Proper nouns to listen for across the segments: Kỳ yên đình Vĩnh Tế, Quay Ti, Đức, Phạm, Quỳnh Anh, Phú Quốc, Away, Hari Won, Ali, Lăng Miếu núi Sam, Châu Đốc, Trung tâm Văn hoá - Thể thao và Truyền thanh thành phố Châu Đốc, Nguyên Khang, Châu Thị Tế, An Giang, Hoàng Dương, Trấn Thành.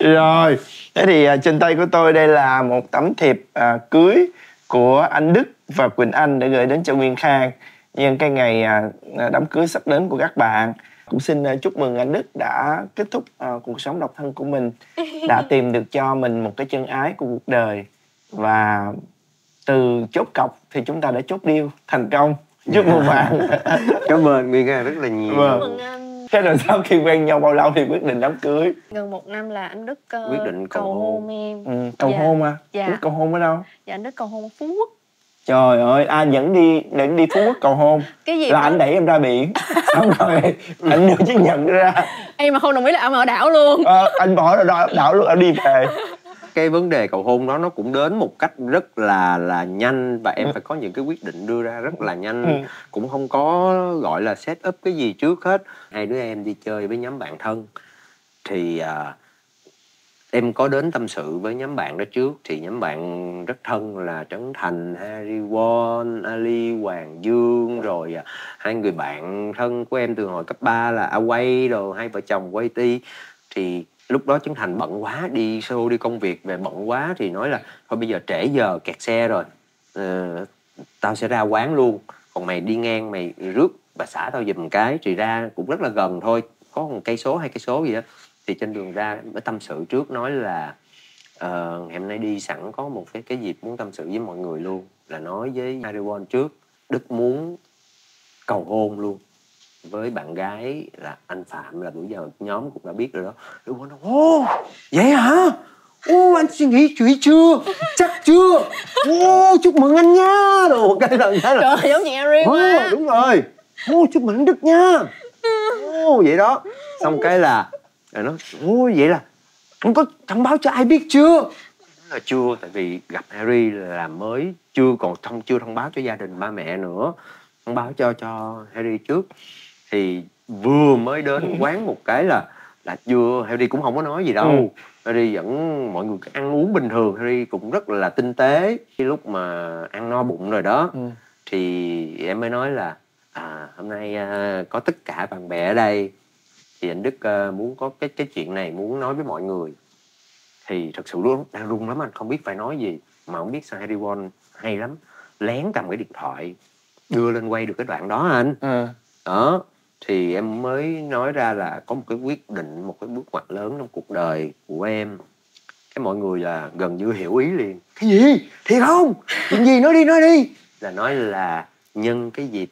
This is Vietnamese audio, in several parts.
Rồi, thế thì trên tay của tôi đây là một tấm thiệp cưới của anh Đức và Quỳnh Anh để gửi đến cho Nguyên Khang nhân cái ngày đám cưới sắp đến của các bạn. Cũng xin chúc mừng anh Đức đã kết thúc cuộc sống độc thân của mình, đã tìm được cho mình một cái chân ái của cuộc đời. Và từ chốt cọc thì chúng ta đã chốt điêu thành công. Chúc mừng bạn. Cảm ơn Nguyên Khang rất là nhiều. Vâng. Thế rồi sau khi quen nhau bao lâu thì quyết định đám cưới? Gần 1 năm là anh Đức quyết định cầu hôn em. Cầu hôn à? Dạ. Đức cầu hôn ở đâu? Dạ, anh Đức cầu hôn ở Phú Quốc. Trời ơi, anh dẫn đi Phú Quốc cầu hôn. Cái gì là anh đẩy em ra biển. Xong rồi anh đưa chiếc nhẫn ra. Em mà không đồng ý là anh ở đảo luôn. Anh bỏ ra đảo luôn, anh đi về. Cái vấn đề cầu hôn đó nó cũng đến một cách rất là nhanh. Và em phải có những cái quyết định đưa ra rất là nhanh. Cũng không có gọi là set up cái gì trước hết. Hai đứa em đi chơi với nhóm bạn thân. Thì em có đến tâm sự với nhóm bạn đó trước. Thì nhóm bạn rất thân là Trấn Thành, Hari Won, Ali, Hoàng Dương. Rồi hai người bạn thân của em từ hồi cấp 3 là Away rồi hai vợ chồng Quay Ti. Thì lúc đó Trấn Thành bận quá, đi show, đi công việc về bận quá. Thì nói là thôi bây giờ trễ giờ, kẹt xe rồi, tao sẽ ra quán luôn. Còn mày đi ngang mày rước bà xã tao giùm cái. Thì ra cũng rất là gần thôi, có 1 cây số, 2 cây số gì đó. Thì trên đường ra mới tâm sự trước, nói là ngày hôm nay đi sẵn có một cái dịp muốn tâm sự với mọi người luôn. Là nói với Hari Won trước, Đức muốn cầu hôn luôn với bạn gái là anh Phạm, là bữa giờ nhóm cũng đã biết rồi đó. Đức Quỳnh nói, ô vậy hả? Ô anh suy nghĩ chuyện chưa? Chắc chưa? Ô chúc mừng anh nha. Đồ cái lần cái là giống như em quá. Đúng rồi. Ô chúc mừng anh Đức nha. Ô vậy đó. Xong cái là nó ô vậy là không có thông báo cho ai biết chưa? Là chưa, tại vì gặp Hari là mới chưa còn chưa thông báo cho gia đình ba mẹ nữa. Thông báo cho Hari trước. Thì vừa mới đến quán một cái là chưa, Hari cũng không có nói gì đâu. Hari vẫn mọi người ăn uống bình thường. Hari cũng rất là tinh tế. Cái lúc mà ăn no bụng rồi đó thì em mới nói là hôm nay có tất cả bạn bè ở đây. Thì anh Đức muốn có cái chuyện này muốn nói với mọi người. Thì thật sự lúc đang run lắm, anh không biết phải nói gì. Mà không biết sao Hari Won hay lắm, lén cầm cái điện thoại đưa lên quay được cái đoạn đó anh. Đó, thì em mới nói ra là có một cái quyết định, một cái bước ngoặt lớn trong cuộc đời của em. Cái mọi người là gần như hiểu ý liền. Cái gì? Thiệt không? Chuyện gì? Nói đi. Là nói là nhân cái dịp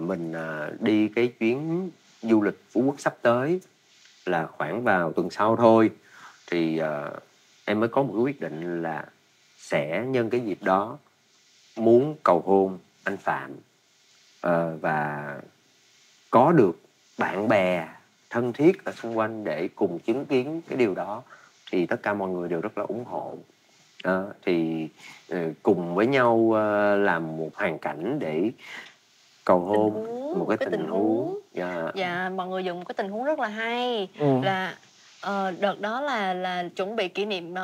mình đi cái chuyến du lịch Phú Quốc sắp tới, là khoảng vào tuần sau thôi. Thì em mới có một cái quyết định là sẽ nhân cái dịp đó muốn cầu hôn anh Phạm. Và có được bạn bè thân thiết ở xung quanh để cùng chứng kiến cái điều đó. Thì tất cả mọi người đều rất là ủng hộ. Thì cùng với nhau làm một hoàn cảnh để cầu hôn, một cái tình huống. Dạ, mọi người dùng một cái tình huống rất là hay. Là đợt đó là chuẩn bị kỷ niệm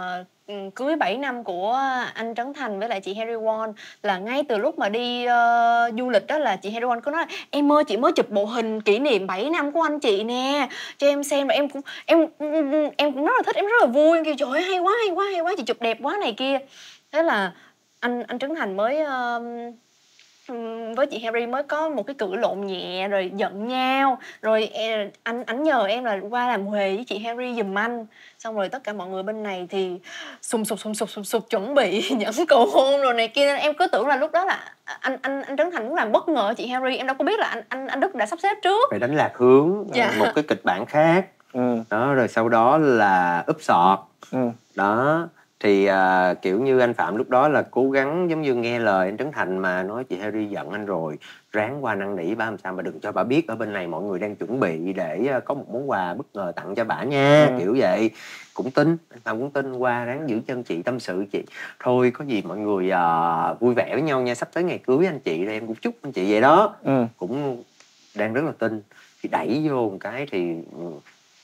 cưới 7 năm của anh Trấn Thành với lại chị Hari Won. Là ngay từ lúc mà đi du lịch đó là chị Hari Won cứ nói là, em ơi chị mới chụp bộ hình kỷ niệm 7 năm của anh chị nè cho em xem. Và em cũng rất là thích, em rất là vui. Em kêu trời ơi hay quá chị chụp đẹp quá này kia. Thế là anh Trấn Thành mới với chị Hari mới có một cái cự lộn nhẹ rồi giận nhau. Rồi anh nhờ em là qua làm huề với chị Hari giùm anh. Xong rồi tất cả mọi người bên này thì sùng sục chuẩn bị nhẫn cầu hôn rồi này kia. Nên em cứ tưởng là lúc đó là anh Trấn Thành cũng làm bất ngờ chị Hari. Em đâu có biết là anh Đức đã sắp xếp trước, phải đánh lạc hướng một cái kịch bản khác. Đó, rồi sau đó là úp sọt. Đó thì kiểu như anh Phạm lúc đó là cố gắng giống như nghe lời anh Trấn Thành, mà nói chị Hari giận anh rồi, ráng qua năn nỉ bả làm sao mà đừng cho bả biết ở bên này mọi người đang chuẩn bị để có một món quà bất ngờ tặng cho bả nha. Kiểu vậy. Cũng tin, anh Phạm cũng tin, qua ráng giữ chân chị, tâm sự chị thôi có gì mọi người vui vẻ với nhau nha, sắp tới ngày cưới anh chị rồi em cũng chúc anh chị vậy đó. Cũng đang rất là tin. Thì đẩy vô một cái thì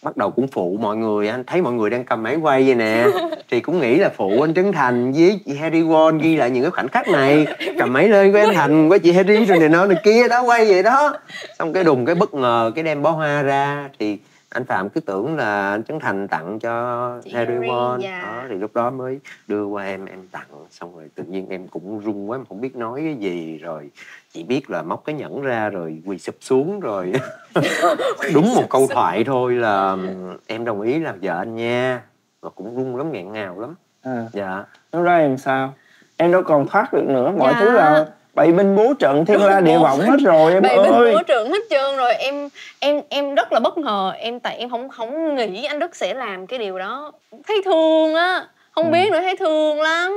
bắt đầu cũng phụ mọi người. Anh thấy mọi người đang cầm máy quay vậy nè thì cũng nghĩ là phụ anh Trấn Thành với chị Hari Won ghi lại những cái khoảnh khắc này, cầm máy lên của anh Thành với chị Hari rồi này kia đó, quay vậy đó. Xong cái đùng cái bất ngờ cái đem bó hoa ra. Thì Anh Phạm cứ tưởng là anh Trấn Thành tặng cho Hari Won. Dạ. Đó, thì lúc đó mới đưa qua em tặng. Xong rồi tự nhiên em cũng run quá, em không biết nói cái gì. Rồi chỉ biết là móc cái nhẫn ra rồi quỳ sụp xuống rồi đúng một câu thoại thôi là em đồng ý là vợ anh nha. Mà cũng run lắm, nghẹn ngào lắm. À. Dạ. Lúc đó em sao? Em đâu còn thoát được nữa, mọi dạ. thứ là bày binh bố trận thiên la địa võng hết rồi em ơi. Binh bố trận hết trơn rồi, em rất là bất ngờ. Em tại em không nghĩ anh Đức sẽ làm cái điều đó. Thấy thương á, không biết nữa, thấy thương lắm.